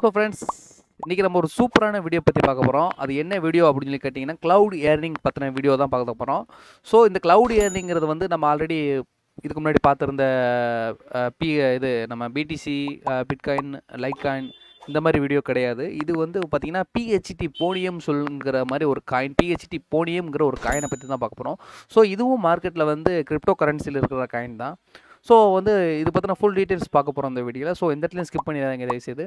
So friends, இன்றைக்கி நம்ம ஒரு சூப்பரான வீடியோ பற்றி பார்க்க போகிறோம். அது என்ன வீடியோ அப்படின்னு சொல்லி கேட்டிங்கன்னா, க்ளவுட் ஏர்னிங் பற்றின வீடியோ தான் பார்க்க போகிறோம். ஸோ இந்த க்ளவுட் ஏர்னிங்கிறது வந்து நம்ம ஆல்ரெடி இதுக்கு முன்னாடி பார்த்துருந்த நம்ம பிடிசி, பிட்காயின், லைக்காயின் இந்த மாதிரி வீடியோ கிடையாது. இது வந்து பார்த்திங்கன்னா பிஹெச்டி போனியம் சொல்லுங்கிற மாதிரி ஒரு காயின், பிஹெச்டி போனியம்ங்கிற ஒரு காயினை பற்றி தான் பார்க்க போகிறோம். ஸோ இதுவும் மார்க்கெட்டில் வந்து கிரிப்டோ கரன்சியில் இருக்கிற காயின் தான். ஸோ வந்து இது பார்த்தினா ஃபுல் டீட்டெயில்ஸ் பார்க்க போகிறோம் இந்த வீடியோவில். ஸோ இந்த இடத்துலையும் ஸ்கிப் பண்ணிடுறாங்க தயவுசெய்து.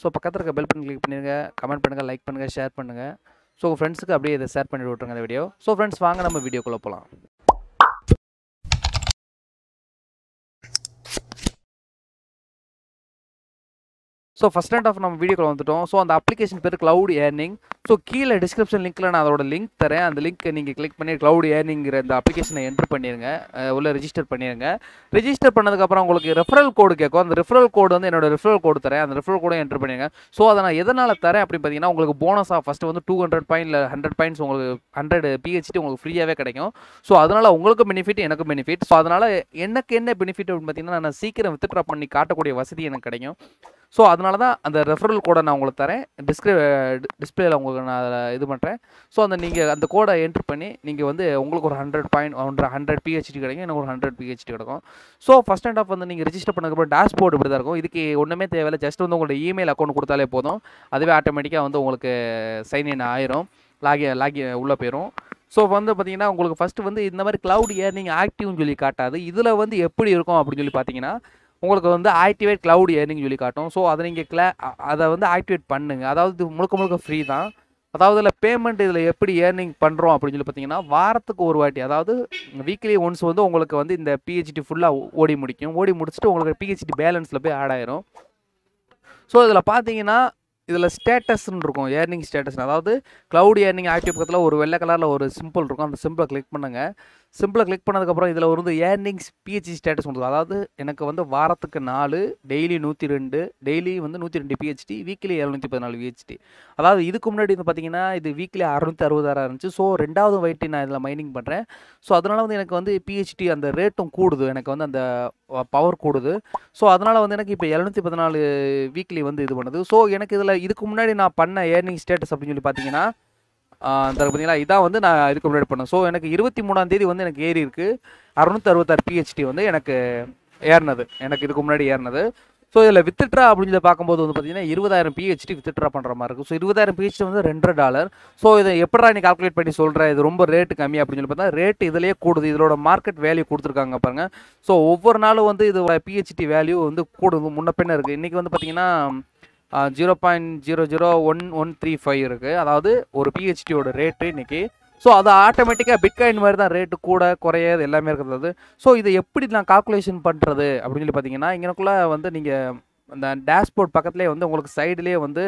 ஸோ பக்கத்தில் இருக்க பெல் பட்டன் கிளிக் பண்ணிடுங்க, கமெண்ட் பண்ணுங்கள், லைக் பண்ணுங்கள், ஷேர் பண்ணுங்கள். ஸோ உங்கள் ஃப்ரெண்ட்ஸுக்கு அப்படியே இதை ஷேர் பண்ணிட்டு விட்டுருங்க இந்த வீடியோ. ஸோ ஃப்ரெண்ட்ஸ், வாங்க நம்ம வீடியோக்குள்ளே போகலாம். ஸோ ஃபஸ்ட் அண்ட் ஆஃப் நம்ம வீடியோக்குள்ள வந்துட்டோம். ஸோ அந்த அப்ளிகேஷன் பேர் க்ளவுட் ஏர்னிங். ஸோ கீழே டிஸ்கிரிப்ஷன் லிங்க்கில் நான் அதோட லிங்க் தரேன். அந்த லிங்க்கை நீங்கள் கிளிக் பண்ணி க்ளவுட் ஏர்னிங்கிற இந்த அப்ளிகேஷனை என்ட்ரு பண்ணிடுங்க, உள்ளே ரெஜிஸ்டர் பண்ணிடுங்க. ரெஜிஸ்டர் பண்ணதுக்கப்புறம் உங்களுக்கு ரெஃபரல் கோடு கேட்கும். அந்த ரெஃபரல் கோடு வந்து என்னோடய ரெஃபரல் கோடு தரேன். அந்த ரெஃபரல் கோடும் என்ட்ரு பண்ணிடுங்க. ஸோ அதை நான் எதனால் தரேன் அப்படின்னு பார்த்தீங்கன்னா, உங்களுக்கு போனஸாக ஃபஸ்ட்டு வந்து 200 பாயிண்ட்ஸ் உங்களுக்கு 100 PHT உங்களுக்கு ஃப்ரீயாகவே கிடைக்கும். ஸோ அதனால் உங்களுக்கு பெனிஃபிட், எனக்கு பெனிஃபிட். ஸோ அதனால் எனக்கு என்ன பெனிஃபிட் அப்படின்னு பார்த்தீங்கன்னா, நான் சீக்கிரம் வித்ட்ரா பண்ணி காட்டக்கூடிய வசதி எனக்கு கிடைக்கும். ஸோ அதனால தான் அந்த ரெஃபரல் கோடை நான் உங்களுக்கு தரேன், டிஸ்பிளேயில் உங்களுக்கு நான் இது பண்ணுறேன். ஸோ அந்த நீங்கள் அந்த கோடை என்ட்ரு பண்ணி நீங்கள் வந்து உங்களுக்கு ஒரு 100 PHT கிடைக்கும், எனக்கு ஒரு 100 PHT கிடைக்கும். ஸோ ஃபஸ்ட் அண்ட் ஆஃப் வந்து நீங்கள் ரெஜிஸ்டர் பண்ணதுக்கப்புறம் டேஷ்போர்ட் இப்படி தான் இருக்கும். இதுக்கு ஒன்றுமே தேவையில்லை, ஜஸ்ட் வந்து உங்களோட இமெயில் அக்கௌண்ட் கொடுத்தாலே போதும். அதுவே ஆட்டோமேட்டிக்காக வந்து உங்களுக்கு சைன்இன் ஆயிரும், லாகின் உள்ளே போயிடும். ஸோ வந்து பார்த்தீங்கன்னா உங்களுக்கு ஃபஸ்ட்டு வந்து இந்த மாதிரி க்ளவுட் ஏர்னிங் ஆக்டிவ்னு சொல்லி காட்டாது. இதில் வந்து எப்படி இருக்கும் அப்படின்னு சொல்லி பார்த்தீங்கன்னா, உங்களுக்கு வந்து ஆக்டிவேட் க்ளவுட் ஏர்னிங் சொல்லி காட்டும். ஸோ அதை நீங்கள் அதை வந்து ஆக்டிவேட் பண்ணுங்கள். அதாவது முழுக்க ஃப்ரீ தான். அதாவது இதில் பேமெண்ட் இதில் எப்படி ஏர்னிங் பண்ணுறோம் அப்படின்னு சொல்லி பார்த்தீங்கன்னா, வாரத்துக்கு ஒரு வாட்டி, அதாவது வீக்லி ஒன்ஸ் வந்து உங்களுக்கு வந்து இந்த பிஹெச்டி ஃபுல்லாக ஓடி முடிக்கும். ஓடி முடிச்சுட்டு உங்களுக்கு பிஹெச்டி பேலன்ஸில் போய் ஆட் ஆயிரும். ஸோ இதில் பார்த்தீங்கன்னா இதில் ஸ்டேட்டஸ்ன்னு இருக்கும், ஏர்னிங் ஸ்டேட்டஸ். அதாவது க்ளவுட் ஏர்னிங் ஆக்டிவ் பக்கத்தில் ஒரு வெள்ளை கலரில் ஒரு சிம்பிள் இருக்கும். அந்த சிம்பிளை கிளிக் பண்ணுங்கள். சிம்பிளை கிளிக் பண்ணதுக்கப்புறம் இதில் வந்து ஏர்னிங்ஸ் பிஹெச்டி ஸ்டேட்டஸ் கொடுக்கும். அதாவது எனக்கு வந்து வாரத்துக்கு 4, டெய்லி 102, டெய்லி வந்து 102 PHT, வீக்லி 714 PHT. அதாவது இதுக்கு முன்னாடி வந்து பார்த்தீங்கன்னா இது வீக்லி 666 இருந்துச்சு. ஸோ ரெண்டாவது வாட்டி நான் இதில் மைனிங் பண்ணுறேன். ஸோ அதனால் வந்து எனக்கு வந்து பிஹெச்டி அந்த ரேட்டும் கூடுது, எனக்கு வந்து அந்த பவர் கூடுது. ஸோ அதனால் வந்து எனக்கு இப்போ 714 வீக்லி வந்து இது பண்ணுது. ஸோ எனக்கு இதில் இதுக்கு முன்னாடி நான் பண்ண ஏர்னிங் ஸ்டேட்டஸ் அப்படின்னு சொல்லி பார்த்தீங்கன்னா, பார்த்தீங்களா, இதான் வந்து நான் இதுக்கு முன்னாடி பண்ணேன். ஸோ எனக்கு 23ஆம் தேதி வந்து எனக்கு ஏறி இருக்குது 666 PHT வந்து எனக்கு ஏறினது, எனக்கு இதுக்கு முன்னாடி ஏறினது. ஸோ இதில் வித்ட்ரா அப்படின்னு சொல்லி பார்க்கும்போது வந்து பார்த்தீங்கன்னா 20,000 PHT வித்ட்ரா பண்ணுற மாதிரி இருக்கும். ஸோ 20,000 PHT வந்து $2. ஸோ இதை எப்படா நீ கால்குலேட் பண்ணி சொல்கிறேன், இது ரொம்ப ரேட்டு கம்மி அப்படின்னு சொல்லி பார்த்தா ரேட்டு இதிலே கூடுது. இதோட மார்க்கெட் வேல்யூ கொடுத்துருக்காங்க பாருங்கள். ஸோ ஒவ்வொரு நாளும் வந்து இதோட பிஹெச்டி வேல்யூ வந்து கூடுது, முன்ன பின்ன இருக்குது. இன்றைக்கி வந்து பார்த்தீங்கன்னா 0.00115 இருக்குது. அதாவது ஒரு பிஹெச்டியோட ரேட்டு இன்றைக்கி. ஸோ அது ஆட்டோமேட்டிக்காக பிட்காயின் மாதிரி தான் ரேட்டு கூட குறையாது எல்லாமே இருக்கிறது. ஸோ இதை எப்படி நான் கால்குலேஷன் பண்ணுறது அப்படின்னு சொல்லி பார்த்தீங்கன்னா, இங்கனக்குள்ளே வந்து நீங்கள் அந்த டேஷ்போர்ட் பக்கத்துலேயே வந்து உங்களுக்கு சைடுலேயே வந்து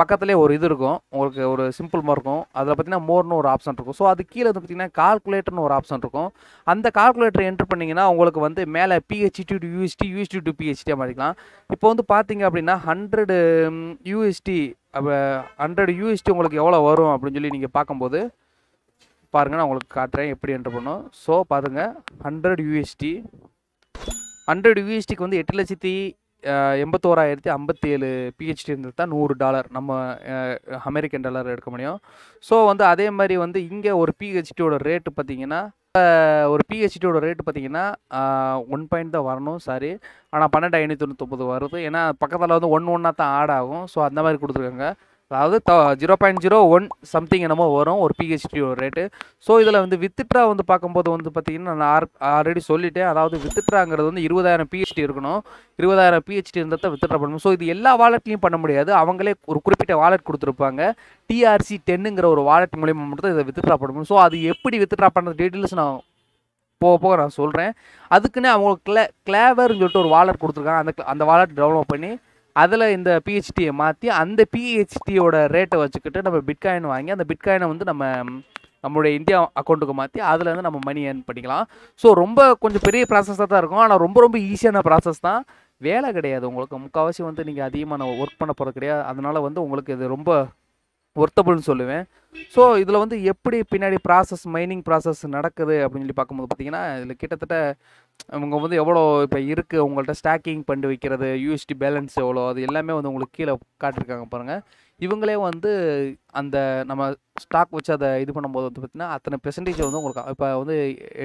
பக்கத்துலேயே ஒரு இது இருக்கும், உங்களுக்கு ஒரு சிம்பிள் மாதிரி இருக்கும். அதில் பார்த்தீங்கன்னா மோர்னு ஒரு ஆப்ஷன் இருக்கும். ஸோ அது கீழே வந்து பார்த்தீங்கன்னா கால்குலேட்டர்னு ஒரு ஆப்ஷன் இருக்கும். அந்த கால்குலேட்டர் என்ட்ரு பண்ணிங்கன்னா உங்களுக்கு வந்து மேலே PHT to UST, UST to PHT மாற்றிக்கலாம். இப்போ வந்து பார்த்தீங்க அப்படின்னா 100 UST உங்களுக்கு எவ்வளோ வரும் அப்படின்னு சொல்லி நீங்கள் பார்க்கும்போது பாருங்கள், நான் உங்களுக்கு காட்டுறேன் எப்படி என்ட்ரு பண்ணும். ஸோ பாருங்கள், 100 USTக்கு வந்து 8,81,057 PHT இருந்தது தான் $100 நம்ம அமெரிக்கன் டாலர் எடுக்க முடியும். ஸோ வந்து அதே மாதிரி வந்து இங்கே ஒரு பிஹெச்டியோட ரேட்டு பார்த்தீங்கன்னா, $1 தான் வரணும், சாரி. ஆனால் 12,599 வருது, ஏன்னா பக்கத்தில் வந்து 1 தான் ஆட் ஆகும். ஸோ அந்த மாதிரி கொடுத்துருக்காங்க. அதாவது 0.01 something என்னமோ வரும் ஒரு பிஹெச்டியோட ரேட்டு. ஸோ இதில் வந்து வித்ட்ரா வந்து பார்க்கும்போது வந்து பார்த்திங்கன்னா நான் ஆல்ரெடி சொல்லிட்டேன். அதாவது வித்ட்ராங்கிறது வந்து 20,000 PHT இருக்கணும், 20,000 PHT இருந்தால் தான் வித்ட்ரா பண்ணணும். ஸோ இது எல்லா வாலெட்லையும் பண்ண முடியாது, அவங்களே ஒரு குறிப்பிட்ட வாலெட் கொடுத்துருப்பாங்க. TRC 10ங்கிற ஒரு வாலெட் மூலிமா மட்டும் இதை வித்ட்ரா பண்ண முடியும். ஸோ அது எப்படி வித்ட்ரா பண்ணுறது டீட்டெயில்ஸ் நான் போக நான் சொல்கிறேன். அதுக்குன்னு அவங்க கிளேவர்னு சொல்லிட்டு ஒரு வாலெட் கொடுத்துருக்காங்க. அந்த வாலெட் டெவலப் பண்ணி அதில் இந்த பிஹெச்டியை மாற்றி அந்த பிஹெச்டியோட ரேட்டை வச்சுக்கிட்டு நம்ம பிட்காயின் வாங்கி அந்த பிட்காயினை வந்து நம்மளுடைய இந்தியா அக்கௌண்ட்டுக்கு மாற்றி அதில் வந்து நம்ம மணி ஏர்ன் பண்ணிக்கலாம். ஸோ ரொம்ப கொஞ்சம் பெரிய ப்ராசஸாக தான் இருக்கும், ஆனால் ரொம்ப ஈஸியான ப்ராசஸ் தான். வேலை கிடையாது உங்களுக்கு, முக்கால்வாசி வந்து நீங்கள் அதிகமாக ஒர்க் பண்ண போகிறது கிடையாது. அதனால் வந்து உங்களுக்கு இது ரொம்ப ஒர்த்தபுள்னு சொல்லுவேன். ஸோ இதில் வந்து எப்படி பின்னாடி ப்ராசஸ் மைனிங் ப்ராசஸ் நடக்குது அப்படின்னு சொல்லி பார்க்கும்போது பார்த்திங்கன்னா இதில் கிட்டத்தட்ட அவங்க வந்து எவ்வளோ இப்போ இருக்குது உங்கள்கிட்ட ஸ்டாக்கிங் பண்ணி வைக்கிறது, யூஎஸ்டி பேலன்ஸ் எவ்வளோ, அது எல்லாமே வந்து உங்களுக்கு கீழே காட்டியிருக்காங்க பாருங்கள். இவங்களே வந்து அந்த நம்ம ஸ்டாக் வச்சு அதை இது பண்ணும்போது வந்து பார்த்திங்கன்னா அத்தனை பெர்சன்டேஜ் வந்து உங்களுக்கு இப்போ வந்து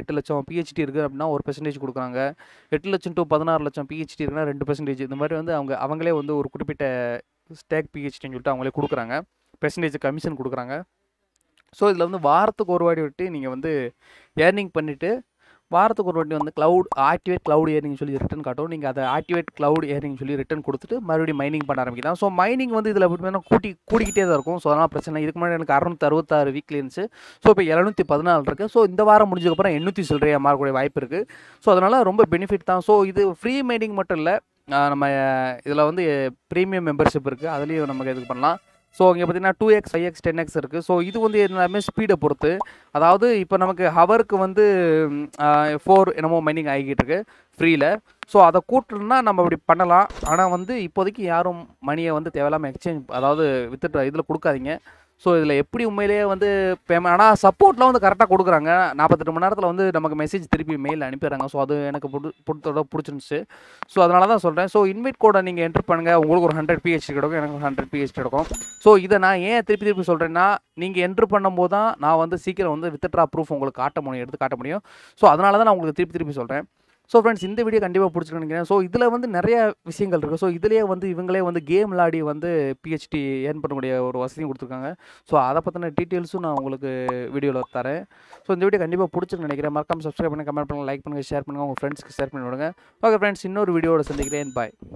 8 லட்சம் பிஹெச்டி இருக்குது அப்படின்னா 1% கொடுக்குறாங்க, 8 லட்சம் to 16 லட்சம் பிஹெச்டி இருக்குன்னா 2%. இந்த மாதிரி வந்து அவங்களே வந்து ஒரு குறிப்பிட்ட ஸ்டாக் பிஹெச்டின்னு சொல்லிட்டு அவங்களே கொடுக்குறாங்க, பெர்சன்டேஜ் கமிஷன் கொடுக்குறாங்க. ஸோ இதில் வந்து வாரத்துக்கு ஒரு வாட்டி விட்டு நீங்கள் வந்து ஏர்னிங் பண்ணிவிட்டு வாரத்துக்கு ஒரு வாட்டி வந்து க்ளவுட் ஆக்டிவேட் க்ளவுட் ஏர்னிங் சொல்லி ரிட்டர்ன் காட்டும். நீங்கள் அதை ஆக்டிவேட் க்ளவுட் ஏர்னிங் சொல்லி ரிட்டர்ன் கொடுத்துட்டு மறுபடியும் மைனிங் பண்ண ஆரம்பிக்கலாம். ஸோ மைனிங் வந்து இதில் எப்படின்னா கூட்டிக்கிட்டே தான் இருக்கும். ஸோ அதனால் பிரச்சனை. இதுக்கு முன்னாடி எனக்கு 666 வீக்லி இருந்துச்சு. ஸோ இப்போ 714 இருக்குது. ஸோ இந்த வாரம் முடிஞ்சதுக்கப்புறம் 800 சில்லறையாக மாறக்கூடிய வாய்ப்பு இருக்குது. ஸோ அதனால் ரொம்ப பெனிஃபிட் தான். ஸோ இது ஃப்ரீ மைனிங் மட்டும் இல்லை, நம்ம இதில் வந்து ப்ரீமியம் மெம்பர்ஷிப் இருக்குது, அதுலேயும் நமக்கு இது பண்ணலாம். ஸோ இங்கே பார்த்தீங்கன்னா 2x 5x 10x இருக்குது. ஸோ இது வந்து எல்லாமே ஸ்பீடை பொறுத்து, அதாவது இப்போ நமக்கு ஹவருக்கு வந்து 4 என்னமோ மைனிங் ஆகிக்கிட்டு இருக்கு ஃப்ரீயில். ஸோ அதை கூட்டணும்னா நம்ம அப்படி பண்ணலாம். ஆனால் வந்து இப்போதைக்கு யாரும் மணியை வந்து தேவையில்லாமல் எக்ஸ்சேஞ்ச் அதாவது வித்துட்டு இதில் கொடுக்காதீங்க. ஸோ இதில் எப்படி உண்மையிலேயே வந்து பேமெண்ட் ஆனால் சப்போர்ட்லாம் வந்து கரெக்டாக கொடுக்குறாங்க. 48 மணி நேரத்தில் வந்து நமக்கு மெசேஜ் திருப்பி மெயில் அனுப்பிடுறாங்க. ஸோ அது எனக்கு பிடிச்சிருந்துச்சு. ஸோ அதனால தான் சொல்கிறேன். ஸோ இன்வைட் கோடை நீங்கள் என்ட்ரு பண்ணுங்கள், உங்களுக்கு ஒரு 100 PHT கிடைக்கும், எனக்கு ஒரு 100 PHT கிடைக்கும். ஸோ இதை நான் ஏன் திருப்பி சொல்கிறேன்னா நீங்கள் என்ட்ரு பண்ணும்போது தான் நான் வந்து சீக்கிரம் வந்து வித்ட்ரா ப்ரூஃப் உங்களுக்கு காட்ட முடியும், எடுத்து காட்ட முடியும். ஸோ அதனால தான் நான் உங்களுக்கு திருப்பி சொல்கிறேன். ஸோ ஃப்ரெண்ட்ஸ், இந்த வீடியோ கண்டிப்பாக பிடிச்சிருக்குன்னு நினைக்கிறேன். ஸோ இதில் வந்து நிறைய விஷயங்கள் இருக்குது. ஸோ இதிலேயே வந்து இவங்களே வந்து கேம் விளாடி வந்து பிஹெச்டி ஏர்ன் பண்ணக்கூடிய ஒரு வசதியும் கொடுத்துருக்காங்க. ஸோ அதை பற்றின டீட்டெயில்ஸும் நான் உங்களுக்கு வீடியோவில் தரேன். ஸோ இந்த வீடியோ கண்டிப்பாக பிடிச்சிருக்குன்னு நினைக்கிறேன். மறக்காமல் சப்ஸ்கிரைப் பண்ணுங்கள், கமெண்ட் பண்ணுங்கள், லைக் பண்ணுங்கள், ஷேர் பண்ணுங்கள், உங்கள் ஃப்ரெண்ட்ஸ்க்கு ஷேர் பண்ணி விடுங்க. ஓகே ஃப்ரெண்ட்ஸ், இன்னொரு வீடியோவோட சந்திக்கிறேன். பாய்.